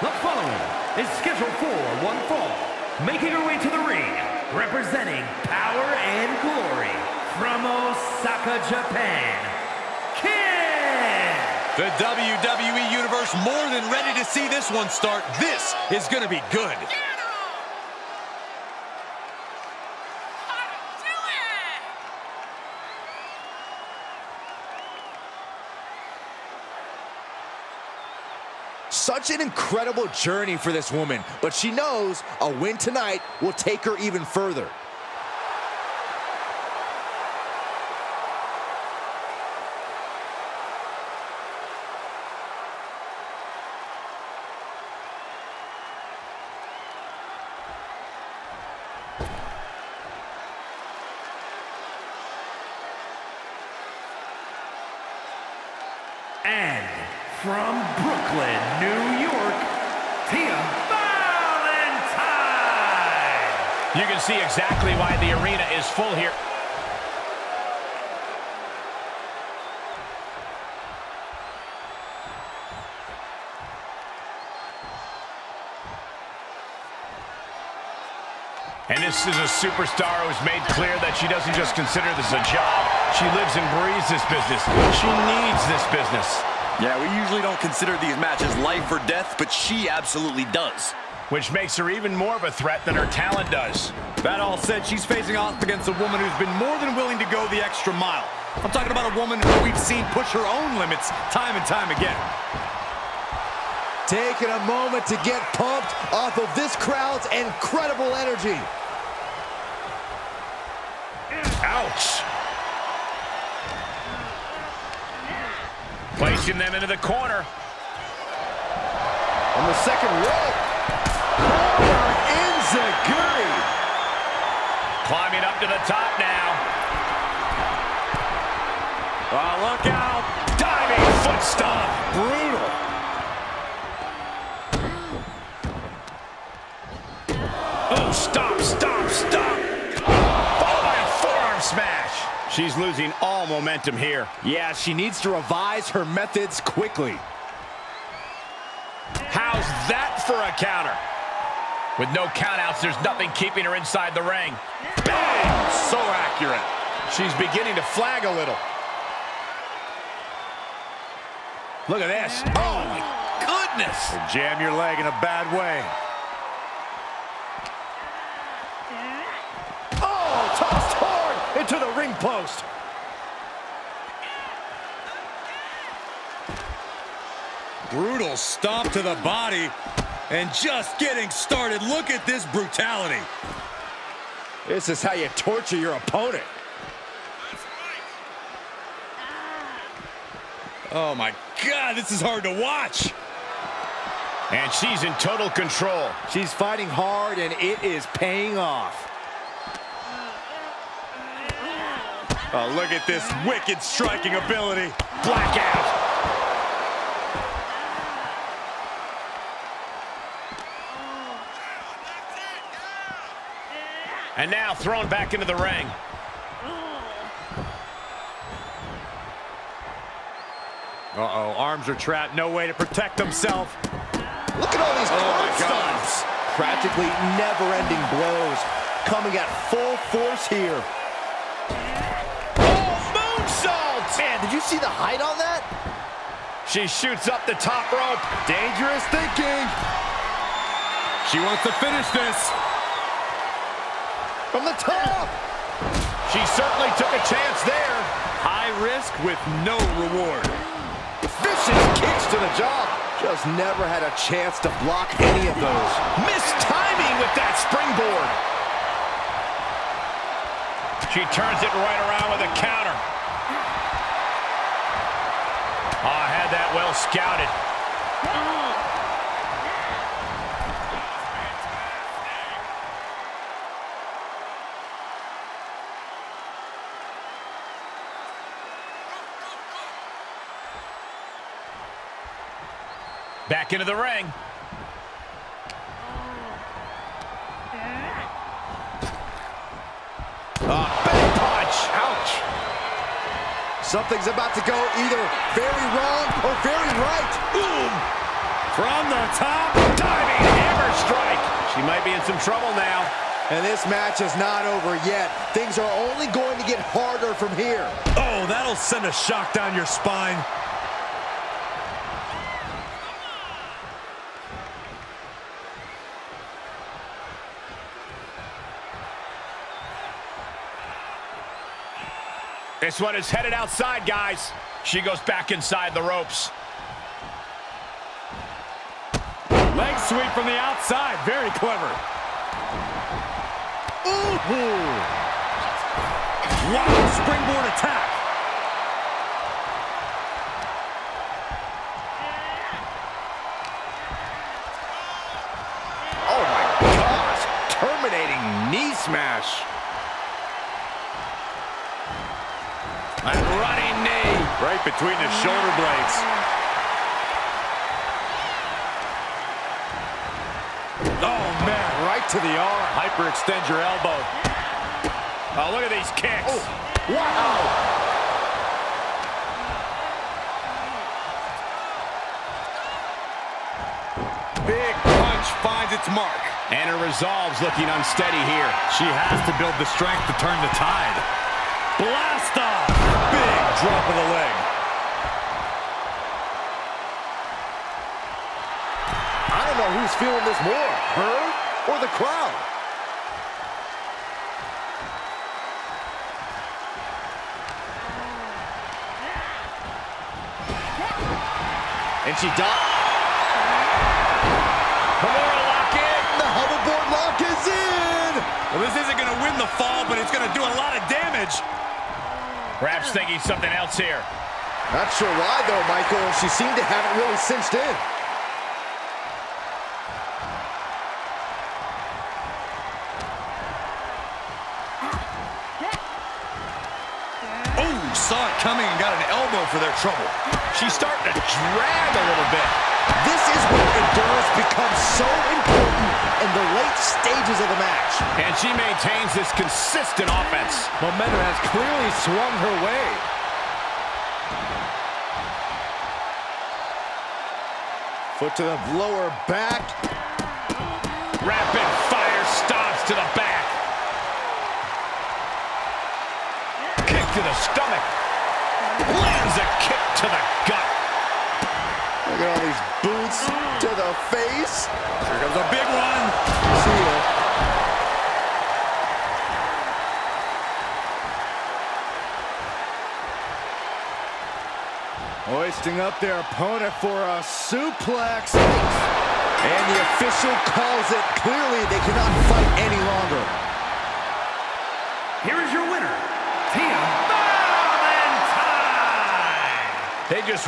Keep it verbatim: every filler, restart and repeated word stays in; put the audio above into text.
The following is scheduled for one fall, making her way to the ring, representing Power and Glory, from Osaka, Japan, Kid! The W W E Universe more than ready to see this one start. This is going to be good. Yeah! Such an incredible journey for this woman, but she knows a win tonight will take her even further. And from Brooklyn, New York, Tia Valentine! You can see exactly why the arena is full here. And this is a superstar who's made clear that she doesn't just consider this a job. She lives and breathes this business. She needs this business. Yeah, we usually don't consider these matches life or death, but she absolutely does. Which makes her even more of a threat than her talent does. That all said, she's facing off against a woman who's been more than willing to go the extra mile. I'm talking about a woman who we've seen push her own limits time and time again. Taking a moment to get pumped off of this crowd's incredible energy. Ouch. Placing them into the corner. On the second rope. Over Enziguri. Climbing up to the top now. Oh, look out. Diving foot stomp. Brutal. Oh, stop, stop, stop. Followed by a forearm smash. She's losing all momentum here. Yeah, she needs to revise her methods quickly. How's that for a counter? With no countouts, there's nothing keeping her inside the ring. Bang! So accurate. She's beginning to flag a little. Look at this. Oh, my goodness. You jam your leg in a bad way. Tossed hard into the ring post. Brutal stomp to the body and just getting started. Look at this brutality. This is how you torture your opponent. Oh my God, this is hard to watch. And she's in total control. She's fighting hard and it is paying off. Oh, look at this wicked striking ability. Blackout. And now thrown back into the ring. Uh-oh, arms are trapped. No way to protect themself. Look at all these oh stomps. Practically never-ending blows. Coming at full force here. Man, did you see the height on that? She shoots up the top rope. Dangerous thinking. She wants to finish this. From the top. She certainly took a chance there. High risk with no reward. Vicious kicks to the jaw. Just never had a chance to block any of those. Missed timing with that springboard. She turns it right around with a counter. Oh, I had that well scouted. Back into the ring. Oh, big punch. Ouch. Something's about to go either very wrong or very right. Boom! From the top, diving hammer strike. She might be in some trouble now. And this match is not over yet. Things are only going to get harder from here. Oh, that'll send a shock down your spine. This one is headed outside, guys. She goes back inside the ropes. Leg sweep from the outside. Very clever. Ooh. Wow, springboard attack. Oh my gosh. Terminating knee smash. A running knee right between the shoulder blades. Oh, man, right to the arm. Hyperextend your elbow. Oh, look at these kicks. Oh, wow. Big punch finds its mark. And her resolve's looking unsteady here. She has to build the strength to turn the tide. Blast off. Big drop of the leg. I don't know who's feeling this more, her or the crowd. And she died. Kimura lock in. The hoverboard lock is in. Well, this isn't going to win the fall, but it's going to do a lot of damage. Perhaps thinking something else here. Not sure why, though, Michael. She seemed to have it really cinched in. Oh, saw it coming and got an elbow for their trouble. She's starting to drag a little bit. This is where endurance becomes so important in the late stages of the match. And she maintains this consistent offense. Momentum has clearly swung her way. Foot to the lower back. Rapid fire stomps to the back. Kick to the stomach. Lands a kick to the gut. Look at all these boots to the face. Here comes a big one. See ya. Hoisting up their opponent for a suplex. And the official calls it. Clearly, they cannot fight any longer. Here is your winner, Tia Valentine. They just